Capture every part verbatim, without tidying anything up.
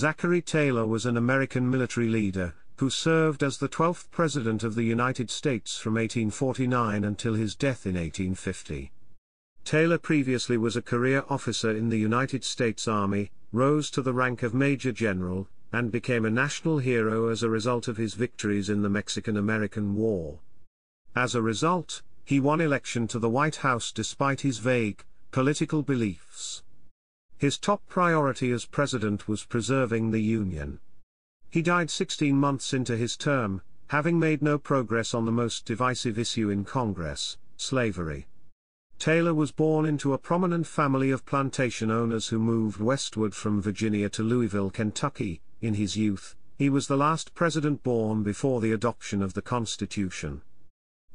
Zachary Taylor was an American military leader, who served as the twelfth President of the United States from eighteen forty-nine until his death in eighteen fifty. Taylor previously was a career officer in the United States Army, rose to the rank of Major General, and became a national hero as a result of his victories in the Mexican-American War. As a result, he won election to the White House despite his vague political beliefs. His top priority as president was preserving the Union. He died sixteen months into his term, having made no progress on the most divisive issue in Congress, slavery. Taylor was born into a prominent family of plantation owners who moved westward from Virginia to Louisville, Kentucky. In his youth, he was the last president born before the adoption of the Constitution.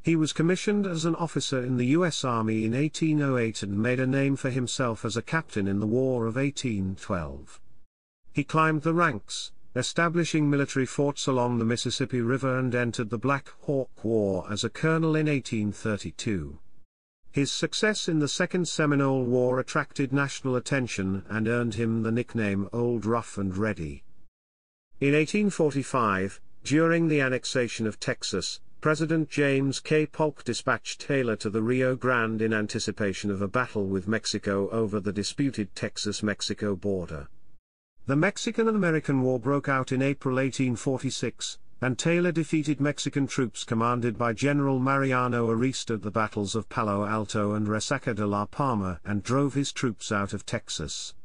He was commissioned as an officer in the U S Army in eighteen oh eight and made a name for himself as a captain in the War of eighteen twelve. He climbed the ranks, establishing military forts along the Mississippi River, and entered the Black Hawk War as a colonel in eighteen thirty-two. His success in the Second Seminole War attracted national attention and earned him the nickname Old Rough and Ready. In eighteen forty-five, during the annexation of Texas, President James K. Polk dispatched Taylor to the Rio Grande in anticipation of a battle with Mexico over the disputed Texas-Mexico border. The Mexican-American War broke out in April eighteen forty-six, and Taylor defeated Mexican troops commanded by General Mariano Arista at the battles of Palo Alto and Resaca de la Palma and drove his troops out of Texas.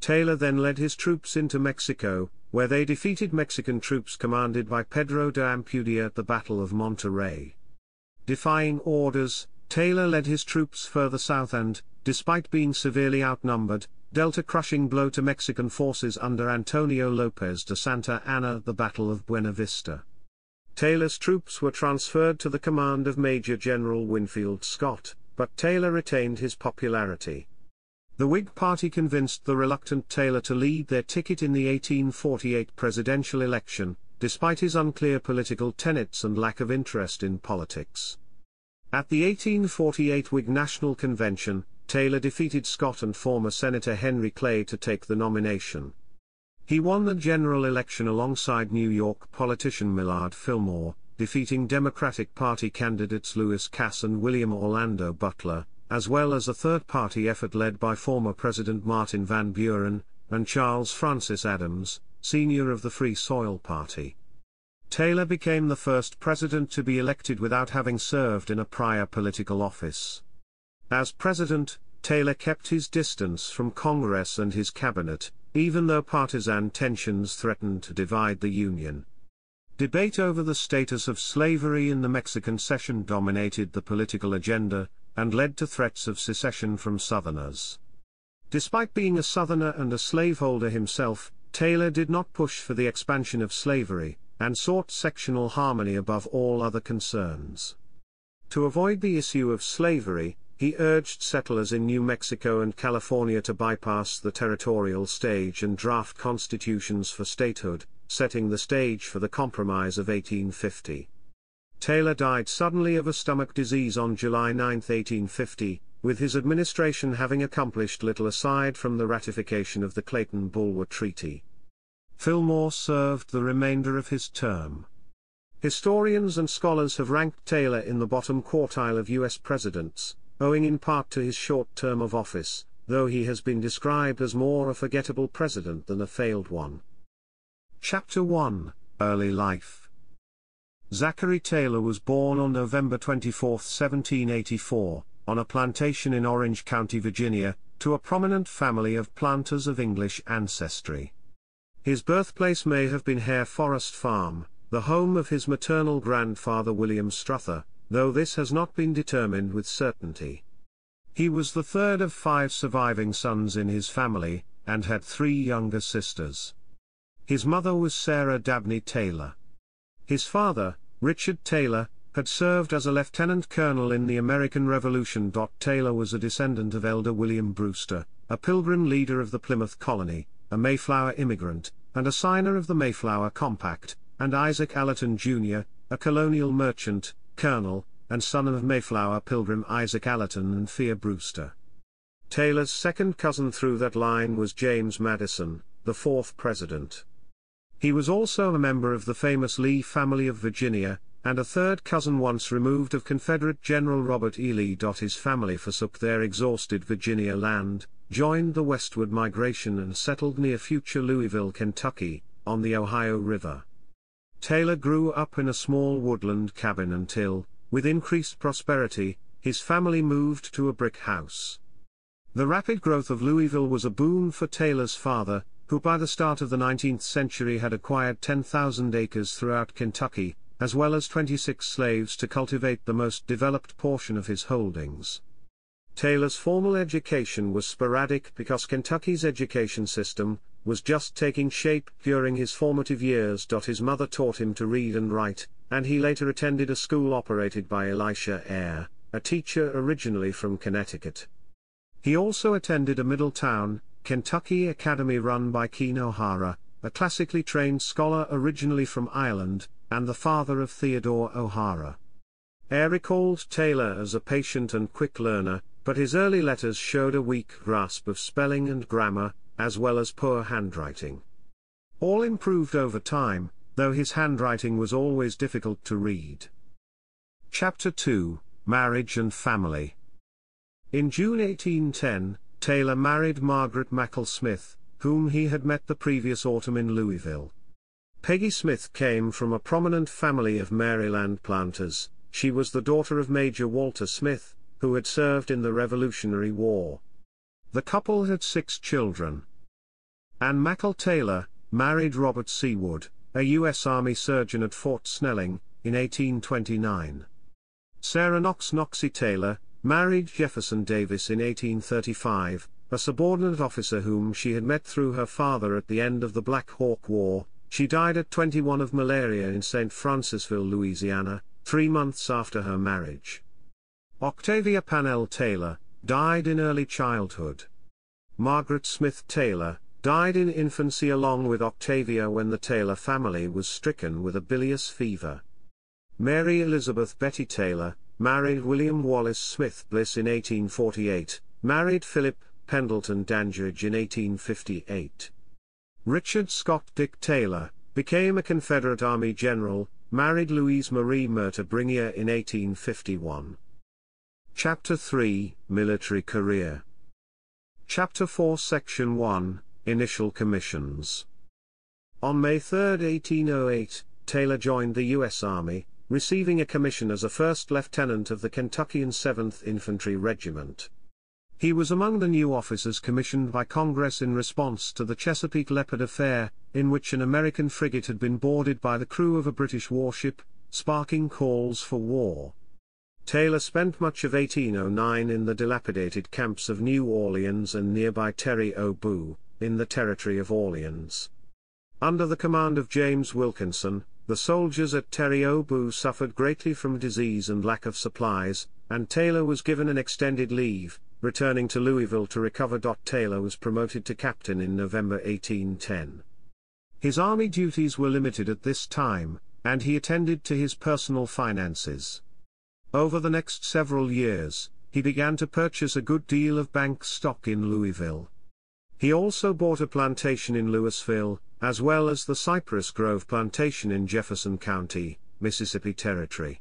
Taylor then led his troops into Mexico, where they defeated Mexican troops commanded by Pedro de Ampudia at the Battle of Monterrey. Defying orders, Taylor led his troops further south and, despite being severely outnumbered, dealt a crushing blow to Mexican forces under Antonio Lopez de Santa Ana at the Battle of Buena Vista. Taylor's troops were transferred to the command of Major General Winfield Scott, but Taylor retained his popularity. The Whig Party convinced the reluctant Taylor to lead their ticket in the eighteen forty-eight presidential election, despite his unclear political tenets and lack of interest in politics. At the eighteen forty-eight Whig National Convention, Taylor defeated Scott and former Senator Henry Clay to take the nomination. He won the general election alongside New York politician Millard Fillmore, defeating Democratic Party candidates Lewis Cass and William Orlando Butler, as well as a third-party effort led by former President Martin Van Buren and Charles Francis Adams, Senior of the Free Soil Party. Taylor became the first president to be elected without having served in a prior political office. As president, Taylor kept his distance from Congress and his cabinet, even though partisan tensions threatened to divide the Union. Debate over the status of slavery in the Mexican Cession dominated the political agenda, and led to threats of secession from Southerners. Despite being a Southerner and a slaveholder himself, Taylor did not push for the expansion of slavery, and sought sectional harmony above all other concerns. To avoid the issue of slavery, he urged settlers in New Mexico and California to bypass the territorial stage and draft constitutions for statehood, setting the stage for the Compromise of eighteen fifty. Taylor died suddenly of a stomach disease on July ninth, eighteen fifty, with his administration having accomplished little aside from the ratification of the Clayton-Bulwer Treaty. Fillmore served the remainder of his term. Historians and scholars have ranked Taylor in the bottom quartile of U S presidents, owing in part to his short term of office, though he has been described as more a forgettable president than a failed one. Chapter one, Early Life. Zachary Taylor was born on November twenty-fourth, seventeen eighty-four, on a plantation in Orange County, Virginia, to a prominent family of planters of English ancestry. His birthplace may have been Hare Forest Farm, the home of his maternal grandfather William Struther, though this has not been determined with certainty. He was the third of five surviving sons in his family, and had three younger sisters. His mother was Sarah Dabney Taylor. His father, Richard Taylor, had served as a lieutenant colonel in the American Revolution. Taylor was a descendant of Elder William Brewster, a Pilgrim leader of the Plymouth colony, a Mayflower immigrant, and a signer of the Mayflower Compact, and Isaac Allerton Junior, a colonial merchant, colonel, and son of Mayflower Pilgrim Isaac Allerton and Fear Brewster. Taylor's second cousin through that line was James Madison, the fourth president. He was also a member of the famous Lee family of Virginia, and a third cousin once removed of Confederate General Robert E. Lee. His family forsook their exhausted Virginia land, joined the westward migration and settled near future Louisville, Kentucky, on the Ohio River. Taylor grew up in a small woodland cabin until, with increased prosperity, his family moved to a brick house. The rapid growth of Louisville was a boon for Taylor's father, who by the start of the nineteenth century had acquired ten thousand acres throughout Kentucky, as well as twenty-six slaves to cultivate the most developed portion of his holdings. Taylor's formal education was sporadic because Kentucky's education system was just taking shape during his formative years. His mother taught him to read and write, and he later attended a school operated by Elisha Eyre, a teacher originally from Connecticut. He also attended a Middletown, Kentucky academy run by Keene O'Hara, a classically trained scholar originally from Ireland, and the father of Theodore O'Hara. Eyre recalled Taylor as a patient and quick learner, but his early letters showed a weak grasp of spelling and grammar, as well as poor handwriting. All improved over time, though his handwriting was always difficult to read. Chapter two, Marriage and Family. In June eighteen ten, Taylor married Margaret Mackle Smith, whom he had met the previous autumn in Louisville. Peggy Smith came from a prominent family of Maryland planters. She was the daughter of Major Walter Smith, who had served in the Revolutionary War. The couple had six children. Ann Mackle Taylor married Robert Seward, a U S Army surgeon at Fort Snelling, in eighteen twenty-nine. Sarah Knox Knoxy Taylor married Jefferson Davis in eighteen thirty-five, a subordinate officer whom she had met through her father at the end of the Black Hawk War. She died at twenty-one of malaria in Saint Francisville, Louisiana, three months after her marriage. Octavia Pannell Taylor died in early childhood. Margaret Smith Taylor died in infancy along with Octavia when the Taylor family was stricken with a bilious fever. Mary Elizabeth Betty Taylor married William Wallace Smith Bliss in eighteen forty-eight, married Philip Pendleton Dandridge in eighteen fifty-eight. Richard Scott Dick Taylor became a Confederate Army general, married Louise Marie Murta Bringier in eighteen fifty-one. Chapter three, Military Career. Chapter four, Section one, Initial Commissions. On May third, eighteen oh eight, Taylor joined the U S Army, receiving a commission as a first lieutenant of the Kentuckian seventh Infantry Regiment. He was among the new officers commissioned by Congress in response to the Chesapeake Leopard affair, in which an American frigate had been boarded by the crew of a British warship, sparking calls for war. Taylor spent much of eighteen oh nine in the dilapidated camps of New Orleans and nearby Terre-aux-Bœufs, in the territory of Orleans. Under the command of James Wilkinson, the soldiers at Terre-aux-Bœufs suffered greatly from disease and lack of supplies, and Taylor was given an extended leave, returning to Louisville to recover. Taylor was promoted to captain in November eighteen ten. His army duties were limited at this time, and he attended to his personal finances. Over the next several years, he began to purchase a good deal of bank stock in Louisville. He also bought a plantation in Louisville, as well as the Cypress Grove Plantation in Jefferson County, Mississippi Territory.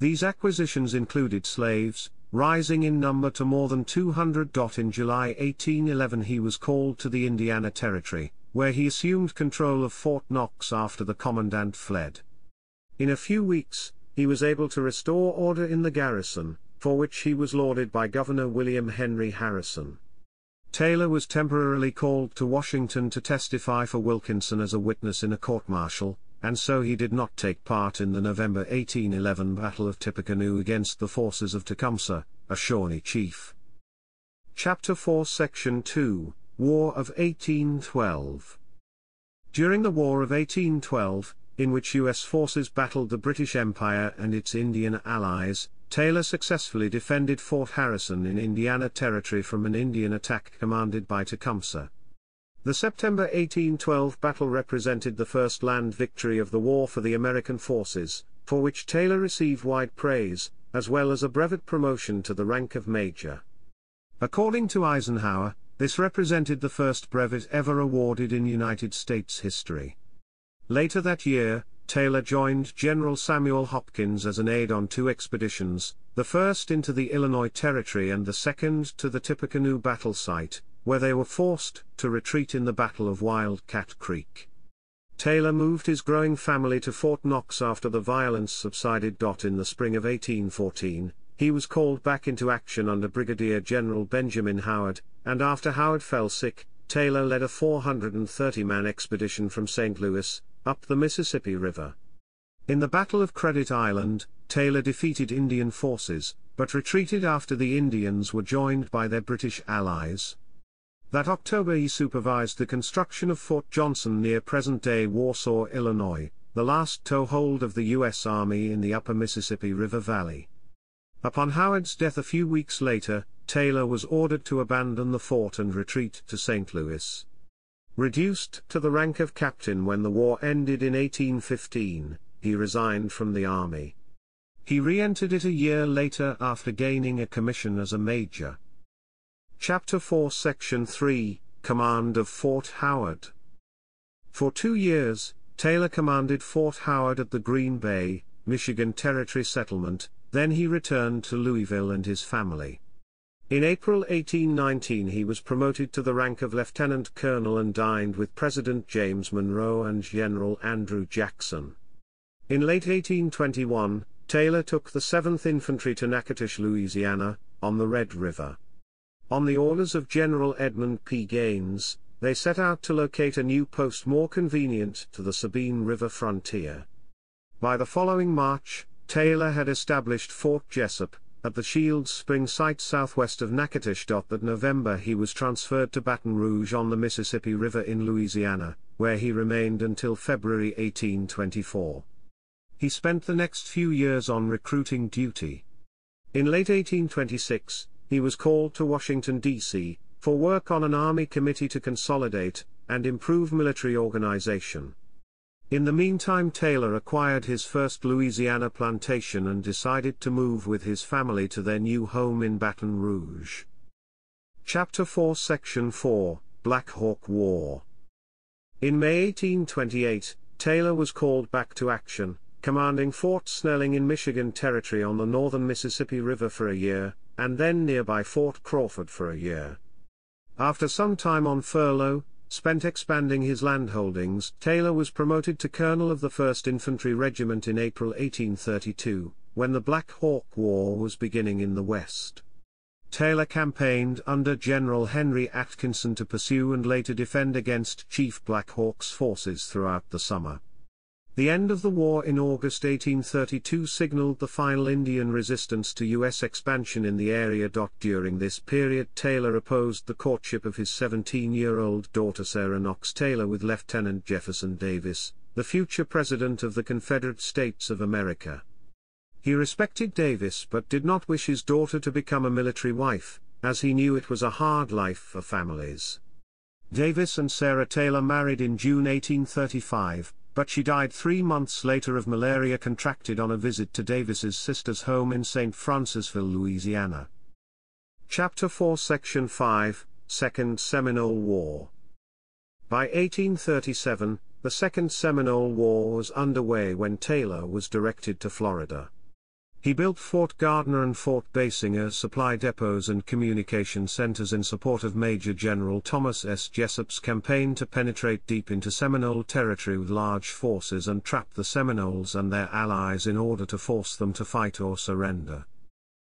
These acquisitions included slaves, rising in number to more than two hundred. In July eighteen eleven he was called to the Indiana Territory, where he assumed control of Fort Knox after the commandant fled. In a few weeks, he was able to restore order in the garrison, for which he was lauded by Governor William Henry Harrison. Taylor was temporarily called to Washington to testify for Wilkinson as a witness in a court-martial, and so he did not take part in the November eighteen eleven Battle of Tippecanoe against the forces of Tecumseh, a Shawnee chief. Chapter four, Section two, War of eighteen twelve. During the War of eighteen twelve, in which U S forces battled the British Empire and its Indian allies, Taylor successfully defended Fort Harrison in Indiana Territory from an Indian attack commanded by Tecumseh. The September eighteen twelve battle represented the first land victory of the war for the American forces, for which Taylor received wide praise, as well as a brevet promotion to the rank of major. According to Eisenhower, This represented the first brevet ever awarded in United States history. Later that year, Taylor joined General Samuel Hopkins as an aide on two expeditions, the first into the Illinois Territory and the second to the Tippecanoe battle site, where they were forced to retreat in the Battle of Wild Cat Creek. Taylor moved his growing family to Fort Knox after the violence subsided. In the spring of eighteen fourteen, he was called back into action under Brigadier General Benjamin Howard, and after Howard fell sick, Taylor led a four hundred thirty man expedition from Saint Louis, up the Mississippi River. In the Battle of Credit Island, Taylor defeated Indian forces, but retreated after the Indians were joined by their British allies. That October he supervised the construction of Fort Johnson near present-day Warsaw, Illinois, the last toehold of the U S Army in the upper Mississippi River Valley. Upon Howard's death a few weeks later, Taylor was ordered to abandon the fort and retreat to Saint Louis. Reduced to the rank of captain when the war ended in eighteen fifteen, he resigned from the army. He re-entered it a year later after gaining a commission as a major. Chapter four Section three, Command of Fort Howard. For two years, Taylor commanded Fort Howard at the Green Bay, Michigan Territory settlement, then he returned to Louisville and his family. In April eighteen nineteen he was promoted to the rank of lieutenant colonel and dined with President James Monroe and General Andrew Jackson. In late eighteen twenty-one, Taylor took the seventh Infantry to Natchitoches, Louisiana, on the Red River. On the orders of General Edmund P. Gaines, they set out to locate a new post more convenient to the Sabine River frontier. By the following March, Taylor had established Fort Jessup, at the Shields Spring site southwest of Natchitoches. That November he was transferred to Baton Rouge on the Mississippi River in Louisiana, where he remained until February eighteen twenty-four. He spent the next few years on recruiting duty. In late eighteen twenty-six, he was called to Washington, D C, for work on an Army committee to consolidate and improve military organization. In the meantime Taylor acquired his first Louisiana plantation and decided to move with his family to their new home in Baton Rouge. Chapter four Section four, Black Hawk War. In May eighteen twenty-eight, Taylor was called back to action, commanding Fort Snelling in Michigan Territory on the northern Mississippi River for a year, and then nearby Fort Crawford for a year. After some time on furlough, spent expanding his landholdings, Taylor was promoted to colonel of the first Infantry Regiment in April eighteen thirty-two, when the Black Hawk War was beginning in the West. Taylor campaigned under General Henry Atkinson to pursue and later defend against Chief Black Hawk's forces throughout the summer. The end of the war in August eighteen thirty-two signaled the final Indian resistance to U S expansion in the area. During this period Taylor opposed the courtship of his seventeen-year-old daughter Sarah Knox Taylor with Lieutenant Jefferson Davis, the future President of the Confederate States of America. He respected Davis but did not wish his daughter to become a military wife, as he knew it was a hard life for families. Davis and Sarah Taylor married in June eighteen thirty-five, but she died three months later of malaria contracted on a visit to Davis's sister's home in Saint Francisville, Louisiana. Chapter four Section five, Second Seminole War. By eighteen thirty-seven, the Second Seminole War was underway when Taylor was directed to Florida. He built Fort Gardner and Fort Basinger supply depots and communication centers in support of Major General Thomas S. Jessup's campaign to penetrate deep into Seminole territory with large forces and trap the Seminoles and their allies in order to force them to fight or surrender.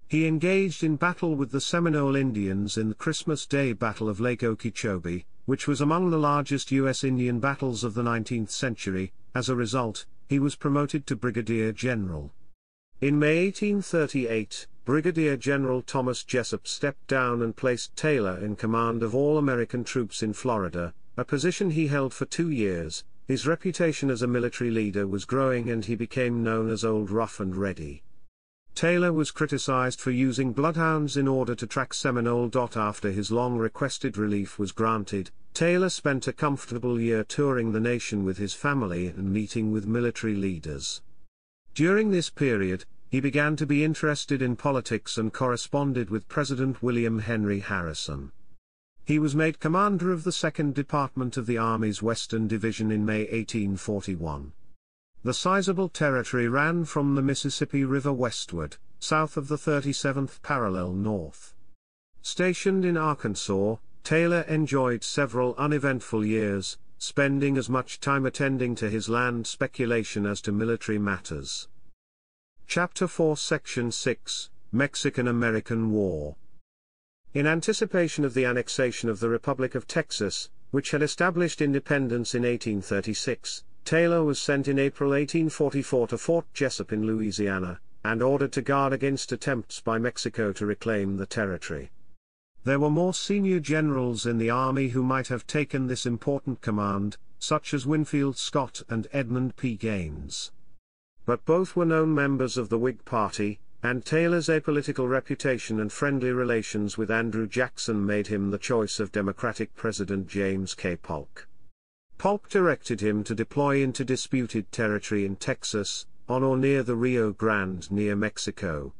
He engaged in battle with the Seminole Indians in the Christmas Day Battle of Lake Okeechobee, which was among the largest U S Indian battles of the nineteenth century. As a result, he was promoted to Brigadier General. In May eighteen thirty-eight, Brigadier General Thomas Jessup stepped down and placed Taylor in command of all American troops in Florida, a position he held for two years. His reputation as a military leader was growing and he became known as Old Rough and Ready. Taylor was criticized for using bloodhounds in order to track Seminole. After his long-requested relief was granted, Taylor spent a comfortable year touring the nation with his family and meeting with military leaders. During this period, he began to be interested in politics and corresponded with President William Henry Harrison. He was made commander of the second Department of the Army's Western Division in May eighteen forty-one. The sizable territory ran from the Mississippi River westward, south of the thirty-seventh parallel north. Stationed in Arkansas, Taylor enjoyed several uneventful years, spending as much time attending to his land speculation as to military matters. Chapter four Section six, Mexican-American War. In anticipation of the annexation of the Republic of Texas, which had established independence in eighteen thirty-six, Taylor was sent in April eighteen forty-four to Fort Jessup in Louisiana, and ordered to guard against attempts by Mexico to reclaim the territory. There were more senior generals in the army who might have taken this important command, such as Winfield Scott and Edmund P. Gaines. But both were known members of the Whig Party, and Taylor's apolitical reputation and friendly relations with Andrew Jackson made him the choice of Democratic President James K. Polk. Polk directed him to deploy into disputed territory in Texas, on or near the Rio Grande near Mexico.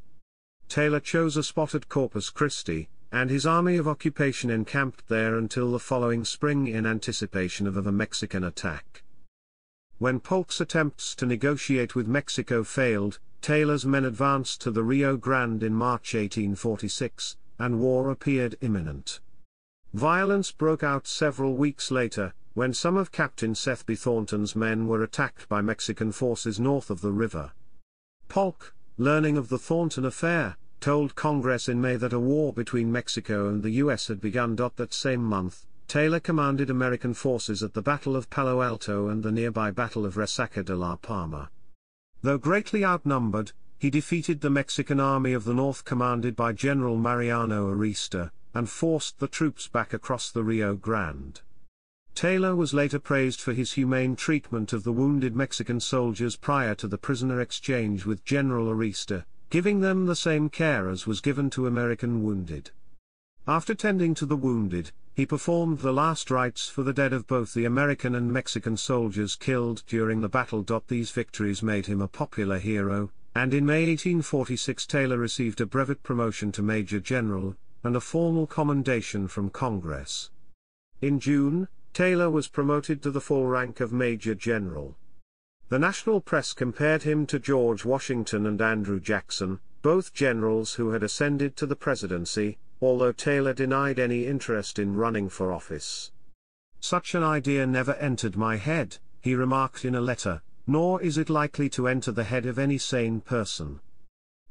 Taylor chose a spot at Corpus Christi, and his army of occupation encamped there until the following spring in anticipation of a Mexican attack. When Polk's attempts to negotiate with Mexico failed, Taylor's men advanced to the Rio Grande in March eighteen forty-six, and war appeared imminent. Violence broke out several weeks later, when some of Captain Seth B. Thornton's men were attacked by Mexican forces north of the river. Polk, learning of the Thornton affair, told Congress in May that a war between Mexico and the U S had begun. That same month, Taylor commanded American forces at the Battle of Palo Alto and the nearby Battle of Resaca de la Palma. Though greatly outnumbered, he defeated the Mexican Army of the North commanded by General Mariano Arista, and forced the troops back across the Rio Grande. Taylor was later praised for his humane treatment of the wounded Mexican soldiers prior to the prisoner exchange with General Arista, giving them the same care as was given to American wounded. After tending to the wounded, he performed the last rites for the dead of both the American and Mexican soldiers killed during the battle. These victories made him a popular hero, and in May eighteen forty-six Taylor received a brevet promotion to Major General, and a formal commendation from Congress. In June, Taylor was promoted to the full rank of Major General. The national press compared him to George Washington and Andrew Jackson, both generals who had ascended to the presidency, although Taylor denied any interest in running for office. "Such an idea never entered my head," he remarked in a letter, "nor is it likely to enter the head of any sane person."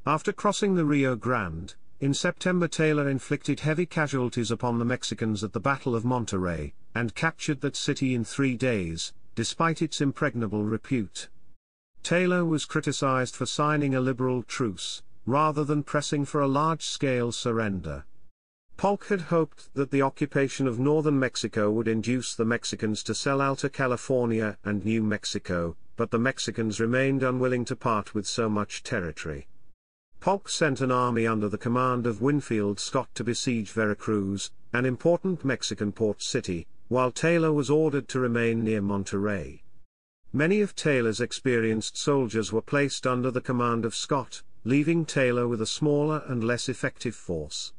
After crossing the Rio Grande, in September Taylor inflicted heavy casualties upon the Mexicans at the Battle of Monterey, and captured that city in three days, despite its impregnable repute. Taylor was criticized for signing a liberal truce, rather than pressing for a large-scale surrender. Polk had hoped that the occupation of northern Mexico would induce the Mexicans to sell Alta California and New Mexico, but the Mexicans remained unwilling to part with so much territory. Polk sent an army under the command of Winfield Scott to besiege Veracruz, an important Mexican port city, while Taylor was ordered to remain near Monterey. Many of Taylor's experienced soldiers were placed under the command of Scott, leaving Taylor with a smaller and less effective force.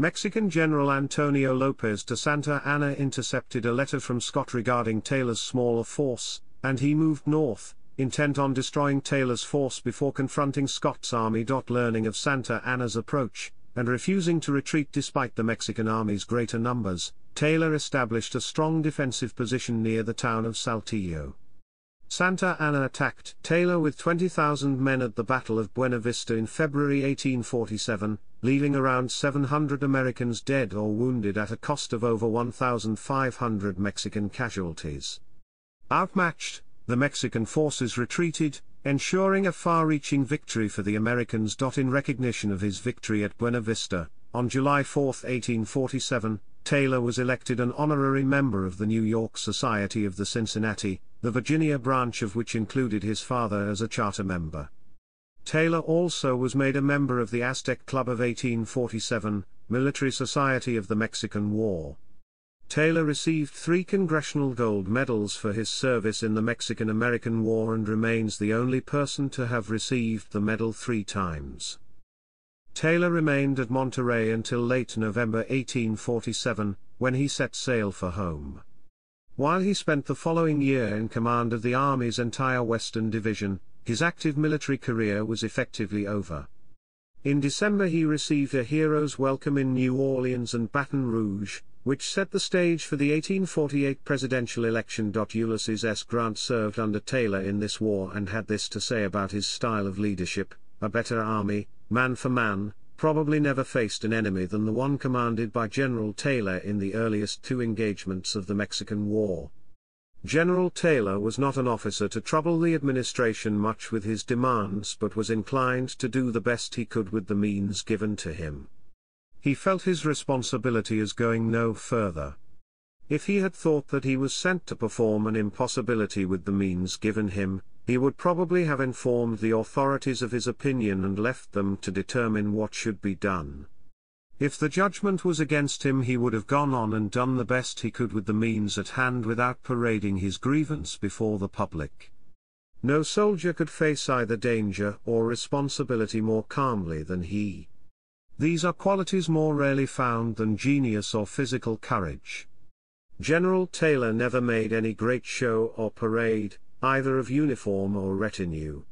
Mexican General Antonio Lopez de Santa Ana intercepted a letter from Scott regarding Taylor's smaller force, and he moved north, intent on destroying Taylor's force before confronting Scott's army. Learning of Santa Anna's approach, and refusing to retreat despite the Mexican army's greater numbers, Taylor established a strong defensive position near the town of Saltillo. Santa Anna attacked Taylor with twenty thousand men at the Battle of Buena Vista in February eighteen forty-seven, leaving around seven hundred Americans dead or wounded at a cost of over one thousand five hundred Mexican casualties. Outmatched, the Mexican forces retreated, ensuring a far-reaching victory for the Americans. In recognition of his victory at Buena Vista, on July fourth, eighteen forty-seven, Taylor was elected an honorary member of the New York Society of the Cincinnati, the Virginia branch of which included his father as a charter member. Taylor also was made a member of the Aztec Club of eighteen forty-seven, Military Society of the Mexican War. Taylor received three Congressional Gold Medals for his service in the Mexican-American War and remains the only person to have received the medal three times. Taylor remained at Monterey until late November eighteen forty-seven, when he set sail for home. While he spent the following year in command of the Army's entire Western Division, his active military career was effectively over. In December he received a hero's welcome in New Orleans and Baton Rouge, which set the stage for the eighteen forty-eight presidential election. Ulysses S. Grant served under Taylor in this war and had this to say about his style of leadership: "A better army, man for man, probably never faced an enemy than the one commanded by General Taylor in the earliest two engagements of the Mexican War." General Taylor was not an officer to trouble the administration much with his demands, but was inclined to do the best he could with the means given to him. He felt his responsibility as going no further. If he had thought that he was sent to perform an impossibility with the means given him, he would probably have informed the authorities of his opinion and left them to determine what should be done. If the judgment was against him, he would have gone on and done the best he could with the means at hand without parading his grievance before the public. No soldier could face either danger or responsibility more calmly than he. These are qualities more rarely found than genius or physical courage. General Taylor never made any great show or parade, either of uniform or retinue.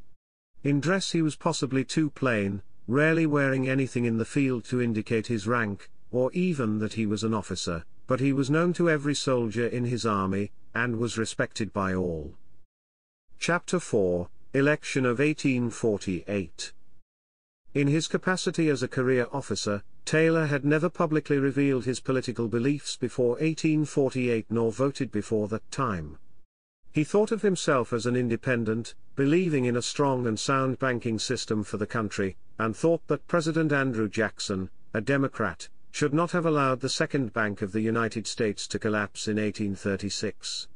In dress he was possibly too plain, rarely wearing anything in the field to indicate his rank, or even that he was an officer, but he was known to every soldier in his army, and was respected by all. Chapter four, Election of eighteen forty-eight. In his capacity as a career officer, Taylor had never publicly revealed his political beliefs before eighteen forty-eight nor voted before that time. He thought of himself as an independent, believing in a strong and sound banking system for the country, and thought that President Andrew Jackson, a Democrat, should not have allowed the Second Bank of the United States to collapse in eighteen thirty-six.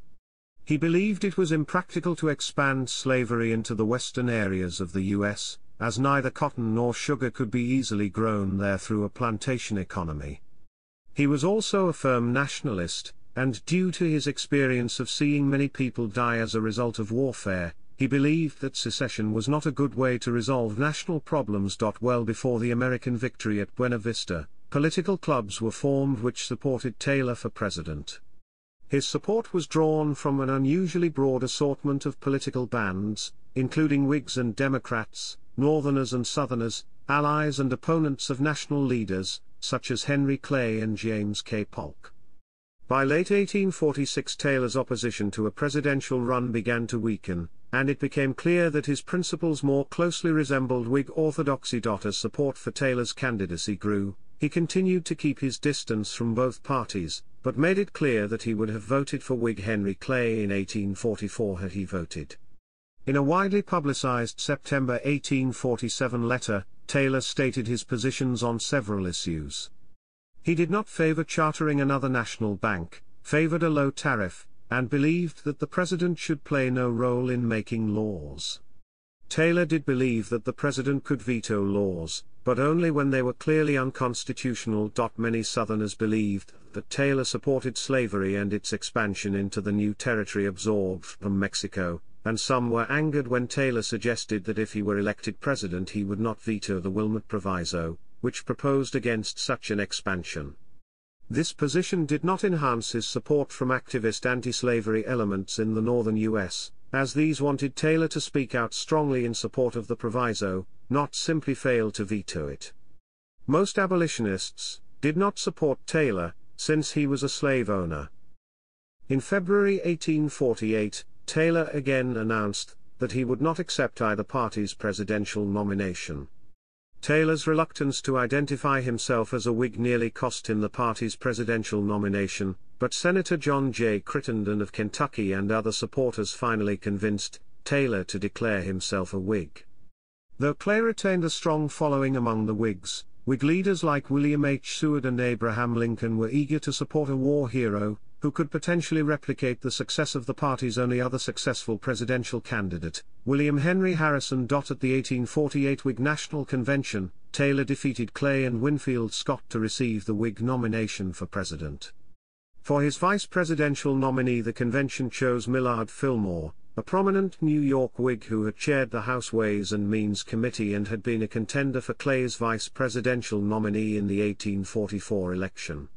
He believed it was impractical to expand slavery into the western areas of the U S, as neither cotton nor sugar could be easily grown there through a plantation economy. He was also a firm nationalist, and due to his experience of seeing many people die as a result of warfare, he believed that secession was not a good way to resolve national problems. Well before the American victory at Buena Vista, political clubs were formed which supported Taylor for president. His support was drawn from an unusually broad assortment of political bands, including Whigs and Democrats, Northerners and Southerners, allies and opponents of national leaders, such as Henry Clay and James K. Polk. By late eighteen forty-six, Taylor's opposition to a presidential run began to weaken, and it became clear that his principles more closely resembled Whig orthodoxy. As support for Taylor's candidacy grew, he continued to keep his distance from both parties, but made it clear that he would have voted for Whig Henry Clay in eighteen forty-four had he voted. In a widely publicized September eighteen forty-seven letter, Taylor stated his positions on several issues. He did not favor chartering another national bank, favored a low tariff, and believed that the president should play no role in making laws. Taylor did believe that the president could veto laws, but only when they were clearly unconstitutional. Many Southerners believed that Taylor supported slavery and its expansion into the new territory absorbed from Mexico, and some were angered when Taylor suggested that if he were elected president he would not veto the Wilmot Proviso, which proposed against such an expansion. This position did not enhance his support from activist anti-slavery elements in the northern U S, as these wanted Taylor to speak out strongly in support of the proviso, not simply fail to veto it. Most abolitionists did not support Taylor, since he was a slave owner. In February eighteen forty-eight, Taylor again announced that he would not accept either party's presidential nomination. Taylor's reluctance to identify himself as a Whig nearly cost him the party's presidential nomination, but Senator John J. Crittenden of Kentucky and other supporters finally convinced Taylor to declare himself a Whig. Though Clay retained a strong following among the Whigs, Whig leaders like William H. Seward and Abraham Lincoln were eager to support a war hero, who could potentially replicate the success of the party's only other successful presidential candidate, William Henry Harrison. At the eighteen forty-eight Whig National Convention, Taylor defeated Clay and Winfield Scott to receive the Whig nomination for president. For his vice presidential nominee, the convention chose Millard Fillmore, a prominent New York Whig who had chaired the House Ways and Means Committee and had been a contender for Clay's vice presidential nominee in the eighteen forty-four election.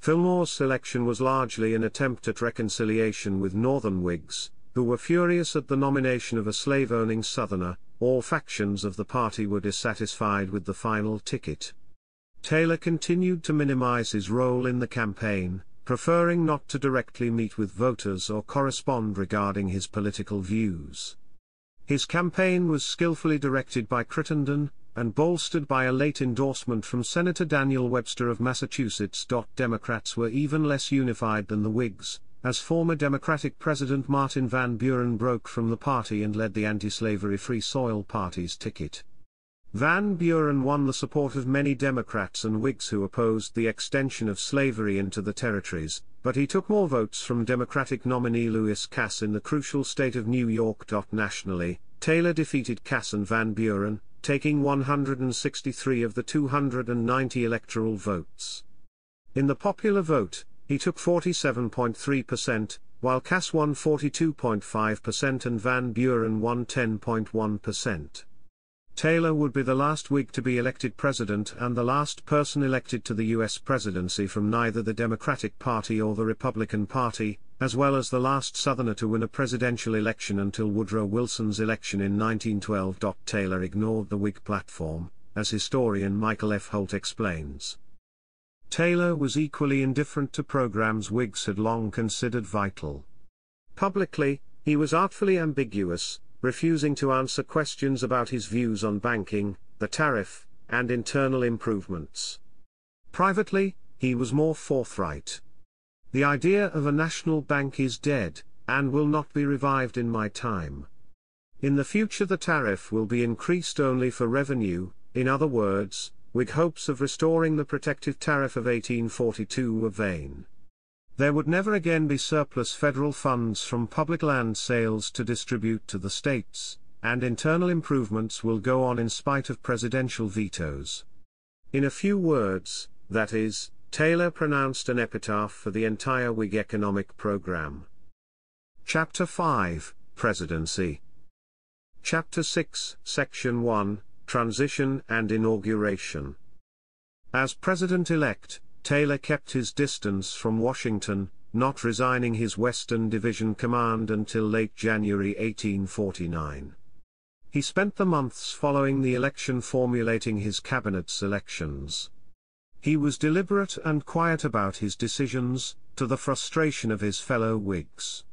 Fillmore's selection was largely an attempt at reconciliation with Northern Whigs, who were furious at the nomination of a slave-owning Southerner. All factions of the party were dissatisfied with the final ticket. Taylor continued to minimize his role in the campaign, preferring not to directly meet with voters or correspond regarding his political views. His campaign was skillfully directed by Crittenden, and bolstered by a late endorsement from Senator Daniel Webster of Massachusetts. Democrats were even less unified than the Whigs, as former Democratic President Martin Van Buren broke from the party and led the anti-slavery Free Soil Party's ticket. Van Buren won the support of many Democrats and Whigs who opposed the extension of slavery into the territories, but he took more votes from Democratic nominee Lewis Cass in the crucial state of New York. Nationally, Taylor defeated Cass and Van Buren, taking one hundred sixty-three of the two hundred ninety electoral votes. In the popular vote, he took forty-seven point three percent, while Cass won forty-two point five percent and Van Buren won ten point one percent. Taylor would be the last Whig to be elected president and the last person elected to the U S presidency from neither the Democratic Party or the Republican Party, as well as the last Southerner to win a presidential election until Woodrow Wilson's election in nineteen twelve. Taylor ignored the Whig platform, as historian Michael F. Holt explains. Taylor was equally indifferent to programs Whigs had long considered vital. Publicly, he was artfully ambiguous, refusing to answer questions about his views on banking, the tariff, and internal improvements. Privately, he was more forthright. "The idea of a national bank is dead, and will not be revived in my time. In the future the tariff will be increased only for revenue." In other words, Whig hopes of restoring the protective tariff of eighteen forty-two were vain. There would never again be surplus federal funds from public land sales to distribute to the states, and internal improvements will go on in spite of presidential vetoes. In a few words, that is, Taylor pronounced an epitaph for the entire Whig economic program. Chapter five, Presidency. Chapter six, Section one, Transition and Inauguration. As president-elect, Taylor kept his distance from Washington, not resigning his Western Division command until late January eighteen forty-nine. He spent the months following the election formulating his cabinet selections. He was deliberate and quiet about his decisions, to the frustration of his fellow Whigs.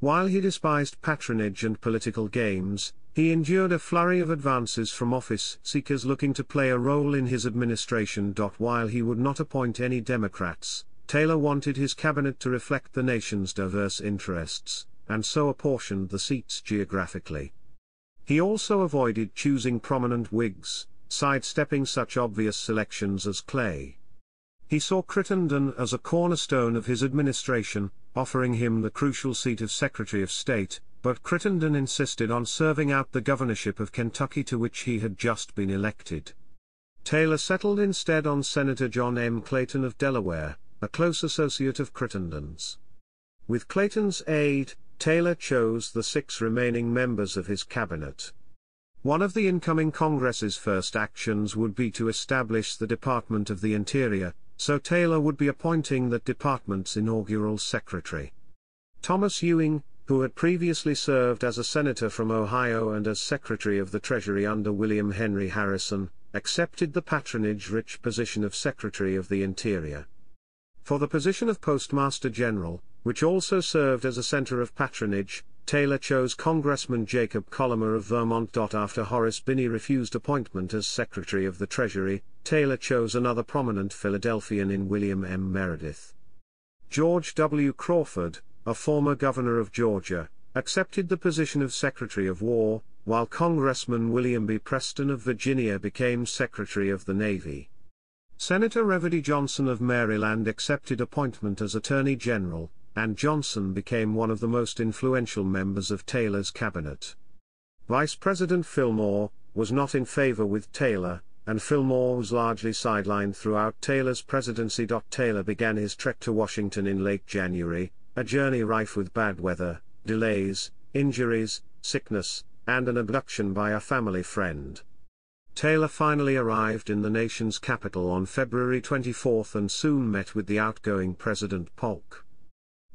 While he despised patronage and political games, he endured a flurry of advances from office seekers looking to play a role in his administration. While he would not appoint any Democrats, Taylor wanted his cabinet to reflect the nation's diverse interests, and so apportioned the seats geographically. He also avoided choosing prominent Whigs, sidestepping such obvious selections as Clay. He saw Crittenden as a cornerstone of his administration, offering him the crucial seat of Secretary of State, but Crittenden insisted on serving out the governorship of Kentucky to which he had just been elected. Taylor settled instead on Senator John M. Clayton of Delaware, a close associate of Crittenden's. With Clayton's aid, Taylor chose the six remaining members of his cabinet. One of the incoming Congress's first actions would be to establish the Department of the Interior, so Taylor would be appointing that department's inaugural secretary. Thomas Ewing, who had previously served as a senator from Ohio and as Secretary of the Treasury under William Henry Harrison, accepted the patronage-rich position of Secretary of the Interior. For the position of Postmaster General, which also served as a center of patronage, Taylor chose Congressman Jacob Collamer of Vermont. After Horace Binney refused appointment as Secretary of the Treasury, Taylor chose another prominent Philadelphian in William M. Meredith. George W. Crawford, a former governor of Georgia, accepted the position of Secretary of War, while Congressman William B. Preston of Virginia became Secretary of the Navy. Senator Revedy Johnson of Maryland accepted appointment as Attorney General, and Johnson became one of the most influential members of Taylor's cabinet. Vice President Fillmore was not in favor with Taylor, and Fillmore was largely sidelined throughout Taylor's presidency. Taylor began his trek to Washington in late January, a journey rife with bad weather, delays, injuries, sickness, and an abduction by a family friend. Taylor finally arrived in the nation's capital on February twenty-fourth and soon met with the outgoing President Polk.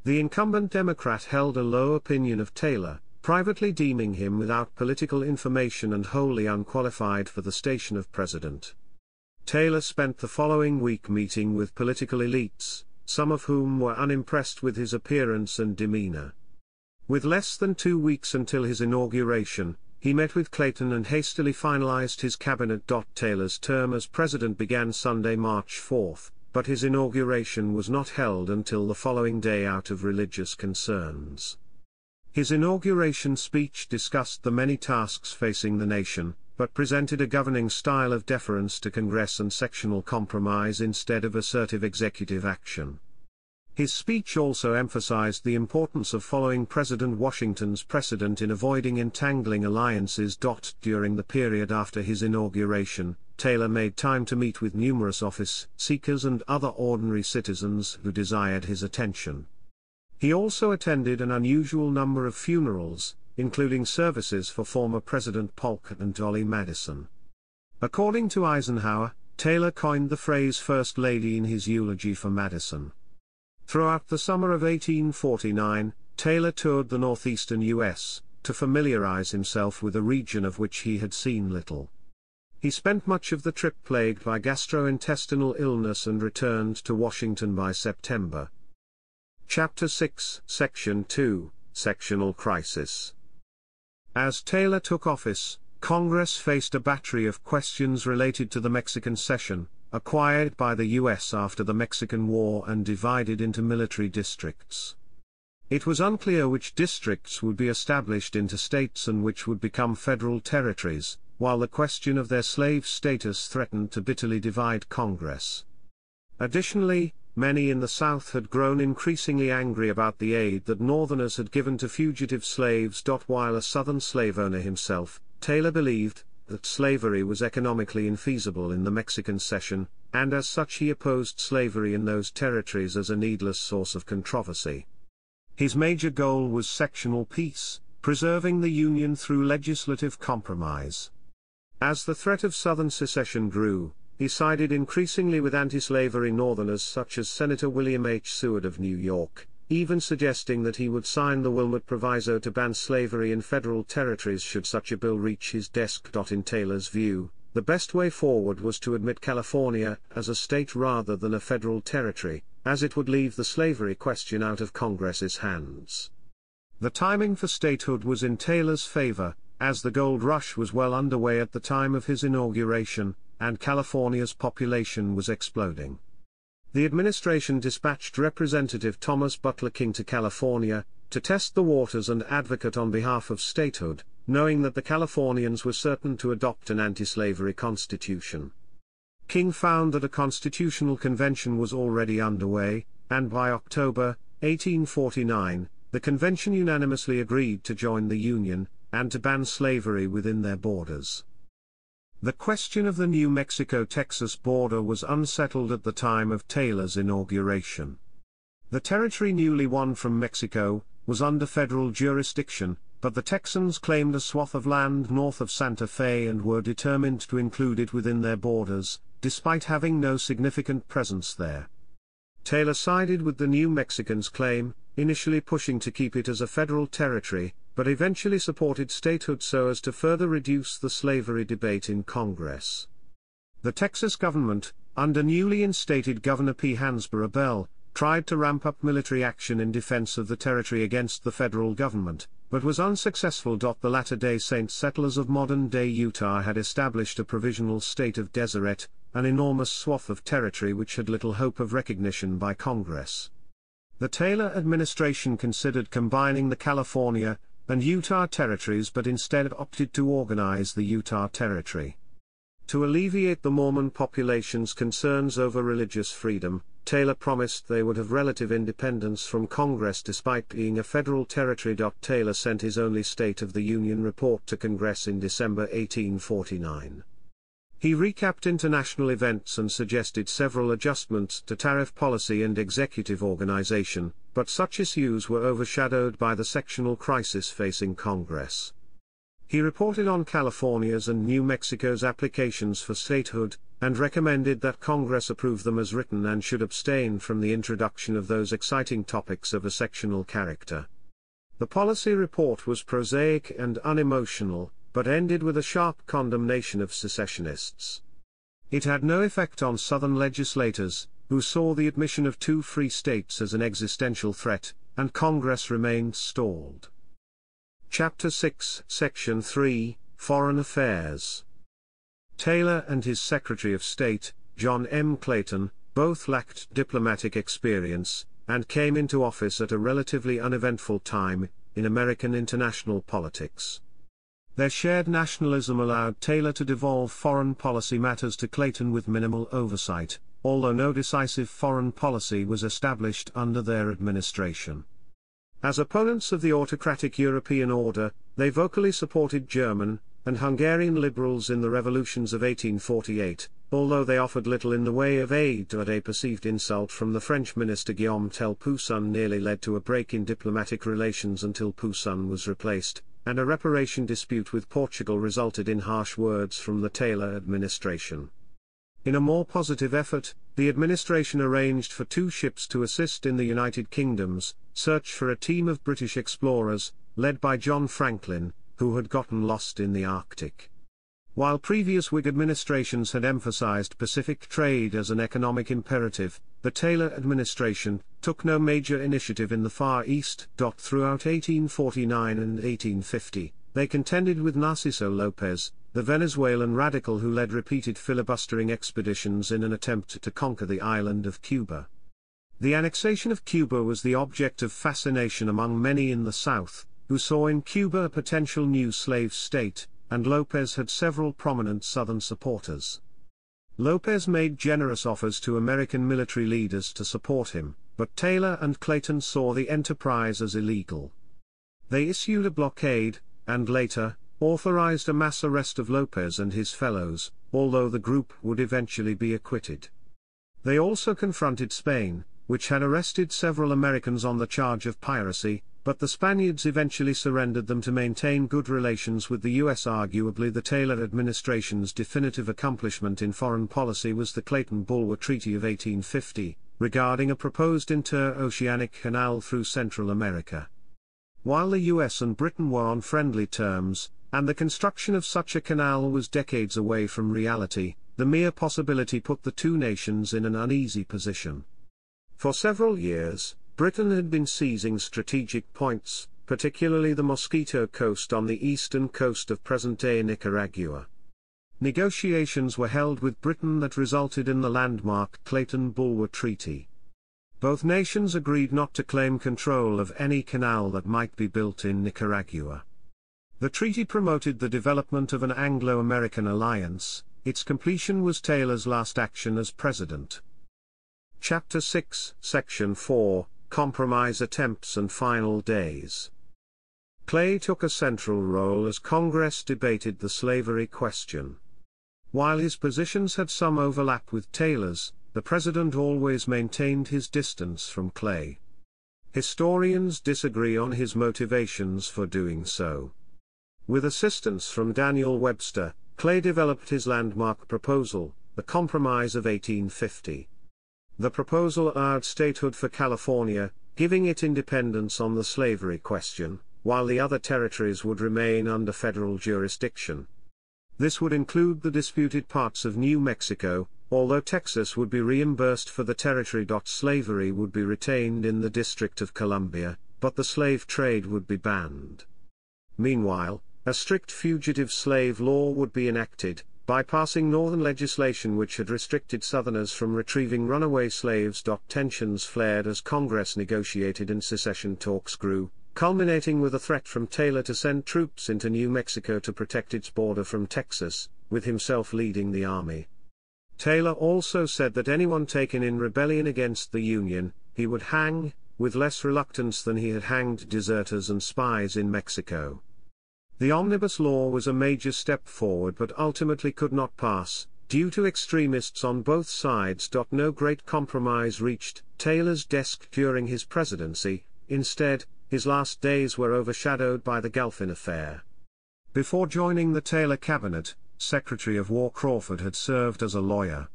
The incumbent Democrat held a low opinion of Taylor, privately deeming him without political information and wholly unqualified for the station of president. Taylor spent the following week meeting with political elites, some of whom were unimpressed with his appearance and demeanor. With less than two weeks until his inauguration, he met with Clayton and hastily finalized his cabinet. Taylor's term as president began Sunday, March fourth, but his inauguration was not held until the following day out of religious concerns. His inauguration speech discussed the many tasks facing the nation, but presented a governing style of deference to Congress and sectional compromise instead of assertive executive action. His speech also emphasized the importance of following President Washington's precedent in avoiding entangling alliances. During the period after his inauguration, Taylor made time to meet with numerous office seekers and other ordinary citizens who desired his attention. He also attended an unusual number of funerals, including services for former President Polk and Dolly Madison. According to Eisenhower, Taylor coined the phrase First Lady in his eulogy for Madison. Throughout the summer of eighteen forty-nine, Taylor toured the northeastern U S, to familiarize himself with a region of which he had seen little. He spent much of the trip plagued by gastrointestinal illness and returned to Washington by September. Chapter six, Section two, Sectional Crisis. As Taylor took office, Congress faced a battery of questions related to the Mexican cession, acquired by the U S after the Mexican War and divided into military districts. It was unclear which districts would be established into states and which would become federal territories, while the question of their slave status threatened to bitterly divide Congress. Additionally, many in the South had grown increasingly angry about the aid that Northerners had given to fugitive slaves. While a Southern slave owner himself, Taylor believed that slavery was economically infeasible in the Mexican cession, and as such he opposed slavery in those territories as a needless source of controversy. His major goal was sectional peace, preserving the Union through legislative compromise. As the threat of Southern secession grew, he sided increasingly with anti-slavery Northerners such as Senator William H. Seward of New York, even suggesting that he would sign the Wilmot Proviso to ban slavery in federal territories should such a bill reach his desk. In Taylor's view, the best way forward was to admit California as a state rather than a federal territory, as it would leave the slavery question out of Congress's hands. The timing for statehood was in Taylor's favor, as the gold rush was well underway at the time of his inauguration, and California's population was exploding. The administration dispatched Representative Thomas Butler King to California, to test the waters and advocate on behalf of statehood, knowing that the Californians were certain to adopt an anti-slavery constitution. King found that a constitutional convention was already underway, and by October eighteen forty-nine, the convention unanimously agreed to join the Union, and to ban slavery within their borders. The question of the New Mexico-Texas border was unsettled at the time of Taylor's inauguration. The territory newly won from Mexico was under federal jurisdiction, but the Texans claimed a swath of land north of Santa Fe and were determined to include it within their borders, despite having no significant presence there. Taylor sided with the New Mexicans' claim, initially pushing to keep it as a federal territory, but eventually supported statehood so as to further reduce the slavery debate in Congress. The Texas government, under newly instated Governor P. Hansborough Bell, tried to ramp up military action in defense of the territory against the federal government, but was unsuccessful. The Latter-day Saint settlers of modern-day Utah had established a provisional state of Deseret, an enormous swath of territory which had little hope of recognition by Congress. The Taylor administration considered combining the California and Utah territories, but instead opted to organize the Utah Territory. To alleviate the Mormon population's concerns over religious freedom, Taylor promised they would have relative independence from Congress despite being a federal territory. Taylor sent his only State of the Union report to Congress in December eighteen forty-nine. He recapped international events and suggested several adjustments to tariff policy and executive organization, but such issues were overshadowed by the sectional crisis facing Congress. He reported on California's and New Mexico's applications for statehood, and recommended that Congress approve them as written and should abstain from the introduction of those exciting topics of a sectional character. The policy report was prosaic and unemotional, but ended with a sharp condemnation of secessionists. It had no effect on Southern legislators, who saw the admission of two free states as an existential threat, and Congress remained stalled. Chapter six, Section three, Foreign Affairs. Taylor and his Secretary of State, John M. Clayton, both lacked diplomatic experience, and came into office at a relatively uneventful time in American international politics. Their shared nationalism allowed Taylor to devolve foreign policy matters to Clayton with minimal oversight, although no decisive foreign policy was established under their administration. As opponents of the autocratic European order, they vocally supported German and Hungarian liberals in the revolutions of eighteen forty-eight, although they offered little in the way of aid. A perceived insult from the French minister Guillaume Tell Poussin nearly led to a break in diplomatic relations until Poussin was replaced, and a reparation dispute with Portugal resulted in harsh words from the Taylor administration. In a more positive effort, the administration arranged for two ships to assist in the United Kingdom's search for a team of British explorers, led by John Franklin, who had gotten lost in the Arctic. While previous Whig administrations had emphasized Pacific trade as an economic imperative, the Taylor administration took no major initiative in the Far East. Throughout eighteen forty-nine and eighteen fifty, they contended with Narciso Lopez, the Venezuelan radical who led repeated filibustering expeditions in an attempt to conquer the island of Cuba. The annexation of Cuba was the object of fascination among many in the South, who saw in Cuba a potential new slave state, and Lopez had several prominent Southern supporters. Lopez made generous offers to American military leaders to support him, but Taylor and Clayton saw the enterprise as illegal. They issued a blockade, and later authorized a mass arrest of Lopez and his fellows, although the group would eventually be acquitted. They also confronted Spain, which had arrested several Americans on the charge of piracy, but the Spaniards eventually surrendered them to maintain good relations with the U S Arguably the Taylor administration's definitive accomplishment in foreign policy was the Clayton-Bulwer Treaty of eighteen fifty, regarding a proposed inter-oceanic canal through Central America. While the U S and Britain were on friendly terms, and the construction of such a canal was decades away from reality, the mere possibility put the two nations in an uneasy position. For several years, Britain had been seizing strategic points, particularly the Mosquito Coast on the eastern coast of present-day Nicaragua. Negotiations were held with Britain that resulted in the landmark Clayton-Bulwer Treaty. Both nations agreed not to claim control of any canal that might be built in Nicaragua. The treaty promoted the development of an Anglo-American alliance. Its completion was Taylor's last action as president. Chapter six, Section four, Compromise Attempts and Final Days. Clay took a central role as Congress debated the slavery question. While his positions had some overlap with Taylor's, the president always maintained his distance from Clay. Historians disagree on his motivations for doing so. With assistance from Daniel Webster, Clay developed his landmark proposal, the Compromise of eighteen fifty. The proposal allowed statehood for California, giving it independence on the slavery question, while the other territories would remain under federal jurisdiction. This would include the disputed parts of New Mexico, although Texas would be reimbursed for the territory. Slavery would be retained in the District of Columbia, but the slave trade would be banned. Meanwhile, a strict fugitive slave law would be enacted, bypassing northern legislation which had restricted Southerners from retrieving runaway slaves. Tensions flared as Congress negotiated and secession talks grew, culminating with a threat from Taylor to send troops into New Mexico to protect its border from Texas, with himself leading the army. Taylor also said that anyone taken in rebellion against the Union, he would hang, with less reluctance than he had hanged deserters and spies in Mexico. The omnibus law was a major step forward but ultimately could not pass, due to extremists on both sides. No great compromise reached Taylor's desk during his presidency. Instead, his last days were overshadowed by the Galphin affair. Before joining the Taylor cabinet, Secretary of War Crawford had served as a lawyer.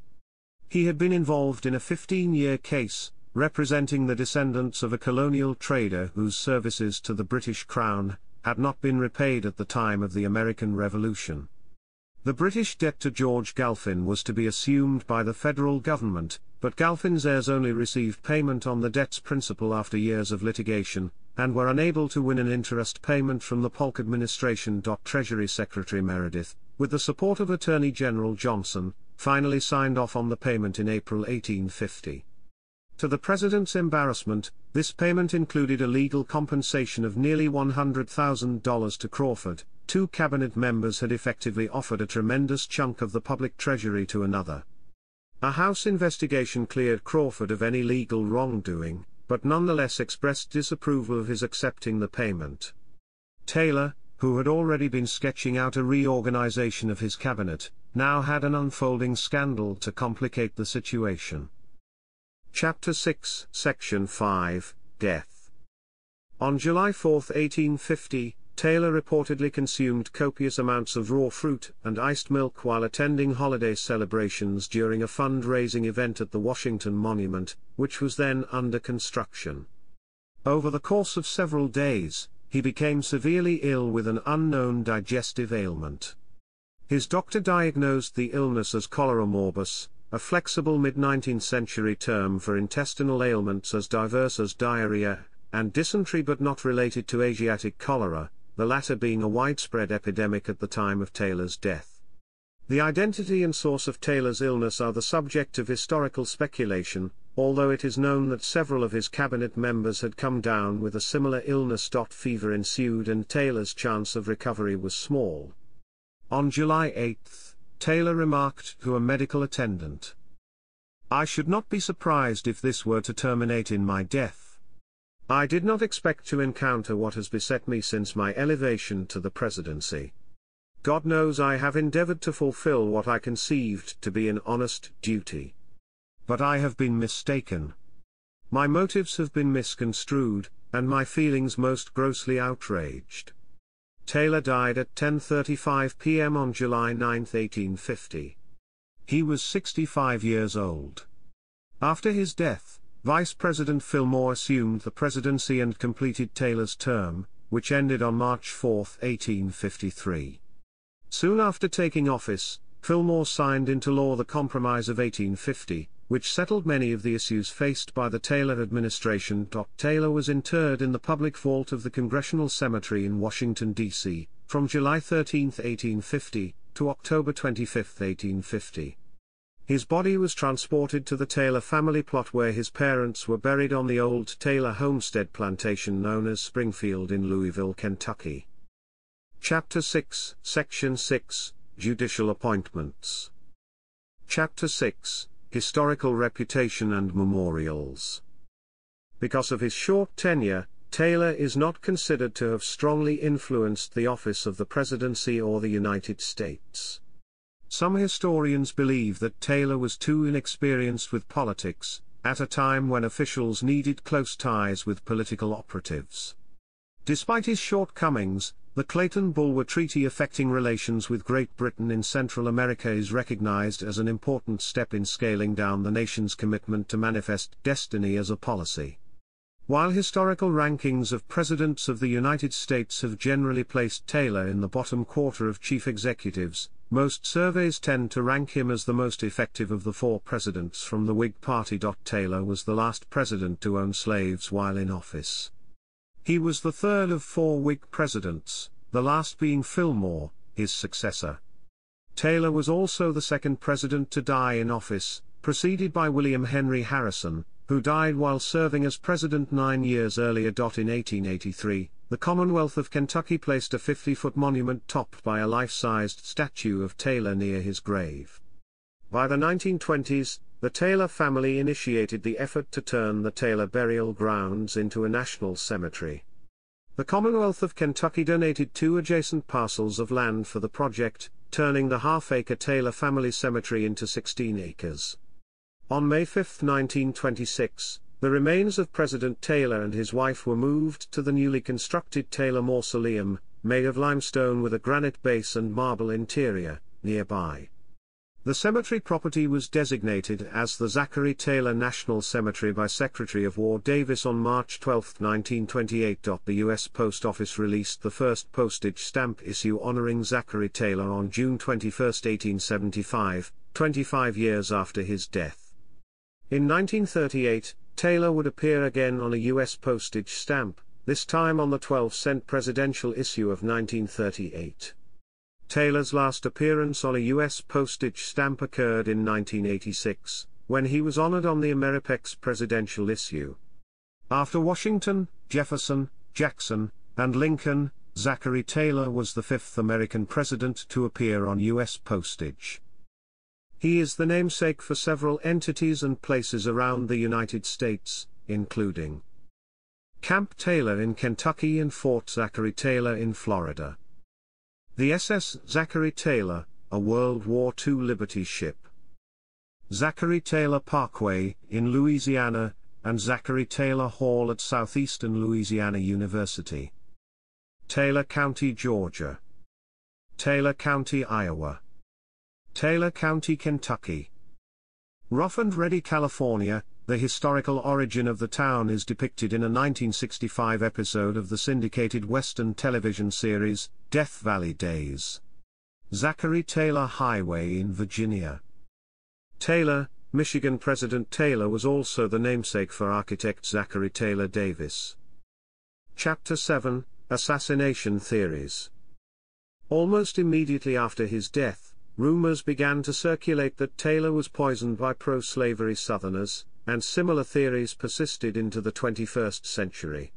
He had been involved in a fifteen-year case, representing the descendants of a colonial trader whose services to the British Crown had not been repaid at the time of the American Revolution. The British debt to George Galphin was to be assumed by the federal government, but Galphin's heirs only received payment on the debt's principal after years of litigation, and were unable to win an interest payment from the Polk administration. Treasury Secretary Meredith, with the support of Attorney General Johnson, finally signed off on the payment in April eighteen fifty. To the President's embarrassment, this payment included a legal compensation of nearly one hundred thousand dollars to Crawford. Two cabinet members had effectively offered a tremendous chunk of the public treasury to another. A House investigation cleared Crawford of any legal wrongdoing, but nonetheless expressed disapproval of his accepting the payment. Taylor, who had already been sketching out a reorganization of his cabinet, now had an unfolding scandal to complicate the situation. Chapter six, Section five, Death. On July fourth, eighteen fifty, Taylor reportedly consumed copious amounts of raw fruit and iced milk while attending holiday celebrations during a fundraising event at the Washington Monument, which was then under construction. Over the course of several days, he became severely ill with an unknown digestive ailment. His doctor diagnosed the illness as cholera morbus, a flexible mid-nineteenth century term for intestinal ailments as diverse as diarrhea and dysentery, but not related to Asiatic cholera, the latter being a widespread epidemic at the time of Taylor's death. The identity and source of Taylor's illness are the subject of historical speculation, although it is known that several of his cabinet members had come down with a similar illness. Fever ensued and Taylor's chance of recovery was small. On July eighth, Taylor remarked to a medical attendant, "I should not be surprised if this were to terminate in my death. I did not expect to encounter what has beset me since my elevation to the presidency. God knows I have endeavored to fulfill what I conceived to be an honest duty. But I have been mistaken. My motives have been misconstrued, and my feelings most grossly outraged." Taylor died at ten thirty-five p m on July ninth, eighteen fifty. He was sixty-five years old. After his death, Vice President Fillmore assumed the presidency and completed Taylor's term, which ended on March fourth, eighteen fifty-three. Soon after taking office, Fillmore signed into law the Compromise of eighteen fifty, which settled many of the issues faced by the Taylor administration. Taylor was interred in the public vault of the Congressional Cemetery in Washington, D C, from July thirteenth, eighteen fifty, to October twenty-fifth, eighteen fifty. His body was transported to the Taylor family plot where his parents were buried on the old Taylor homestead plantation known as Springfield in Louisville, Kentucky. Chapter six, Section six, Judicial Appointments. Chapter six, Historical Reputation and Memorials. Because of his short tenure, Taylor is not considered to have strongly influenced the office of the presidency or the United States. Some historians believe that Taylor was too inexperienced with politics, at a time when officials needed close ties with political operatives. Despite his shortcomings, the Clayton-Bulwer Treaty affecting relations with Great Britain in Central America is recognized as an important step in scaling down the nation's commitment to manifest destiny as a policy. While historical rankings of presidents of the United States have generally placed Taylor in the bottom quarter of chief executives, most surveys tend to rank him as the most effective of the four presidents from the Whig Party. Taylor was the last president to own slaves while in office. He was the third of four Whig presidents, the last being Fillmore, his successor. Taylor was also the second president to die in office, preceded by William Henry Harrison, who died while serving as president nine years earlier. In eighteen eighty-three, the Commonwealth of Kentucky placed a fifty-foot monument topped by a life-sized statue of Taylor near his grave. By the nineteen twenties, the Taylor family initiated the effort to turn the Taylor burial grounds into a national cemetery. The Commonwealth of Kentucky donated two adjacent parcels of land for the project, turning the half-acre Taylor family cemetery into sixteen acres. On May fifth, nineteen twenty-six, the remains of President Taylor and his wife were moved to the newly constructed Taylor Mausoleum, made of limestone with a granite base and marble interior, nearby. The cemetery property was designated as the Zachary Taylor National Cemetery by Secretary of War Davis on March twelfth, nineteen twenty-eight. The U S Post Office released the first postage stamp issue honoring Zachary Taylor on June twenty-first, eighteen seventy-five, twenty-five years after his death. In nineteen thirty-eight, Taylor would appear again on a U S postage stamp, this time on the twelve cent presidential issue of nineteen thirty-eight. Taylor's last appearance on a U S postage stamp occurred in nineteen eighty-six, when he was honored on the Ameripex presidential issue. After Washington, Jefferson, Jackson, and Lincoln, Zachary Taylor was the fifth American president to appear on U S postage. He is the namesake for several entities and places around the United States, including Camp Taylor in Kentucky and Fort Zachary Taylor in Florida. The S S Zachary Taylor, a World War Two Liberty ship. Zachary Taylor Parkway, in Louisiana, and Zachary Taylor Hall at Southeastern Louisiana University. Taylor County, Georgia. Taylor County, Iowa. Taylor County, Kentucky. Rough and Ready, California. The historical origin of the town is depicted in a nineteen sixty-five episode of the syndicated Western television series, Death Valley Days. Zachary Taylor Highway in Virginia. Taylor, Michigan. President Taylor was also the namesake for architect Zachary Taylor Davis. Chapter seven, Assassination Theories. Almost immediately after his death, rumors began to circulate that Taylor was poisoned by pro-slavery Southerners, and similar theories persisted into the twenty-first century.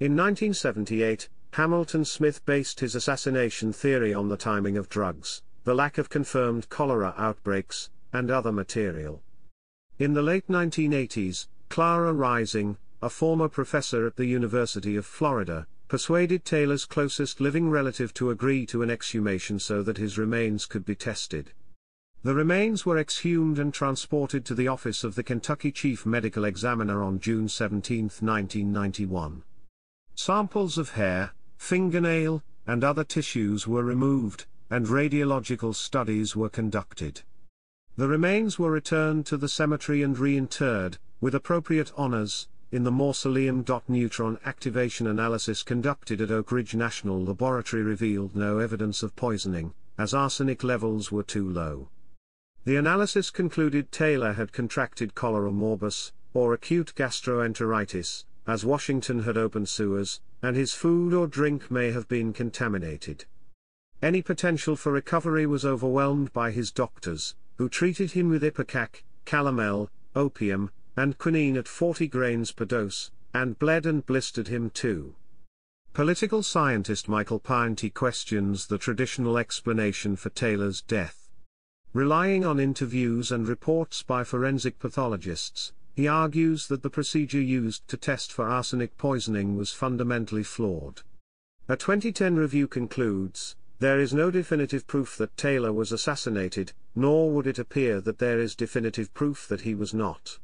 In nineteen seventy-eight, Hamilton Smith based his assassination theory on the timing of drugs, the lack of confirmed cholera outbreaks, and other material. In the late nineteen eighties, Clara Rising, a former professor at the University of Florida, persuaded Taylor's closest living relative to agree to an exhumation so that his remains could be tested. The remains were exhumed and transported to the office of the Kentucky Chief Medical Examiner on June seventeenth, nineteen ninety-one. Samples of hair, fingernail, and other tissues were removed, and radiological studies were conducted. The remains were returned to the cemetery and reinterred, with appropriate honors, in the mausoleum. Neutron activation analysis conducted at Oak Ridge National Laboratory revealed no evidence of poisoning, as arsenic levels were too low. The analysis concluded Taylor had contracted cholera morbus, or acute gastroenteritis, as Washington had opened sewers, and his food or drink may have been contaminated. Any potential for recovery was overwhelmed by his doctors, who treated him with ipecac, calomel, opium, and quinine at forty grains per dose, and bled and blistered him too. Political scientist Michael Pienti questions the traditional explanation for Taylor's death. Relying on interviews and reports by forensic pathologists, he argues that the procedure used to test for arsenic poisoning was fundamentally flawed. A twenty ten review concludes, there is no definitive proof that Taylor was assassinated, nor would it appear that there is definitive proof that he was not.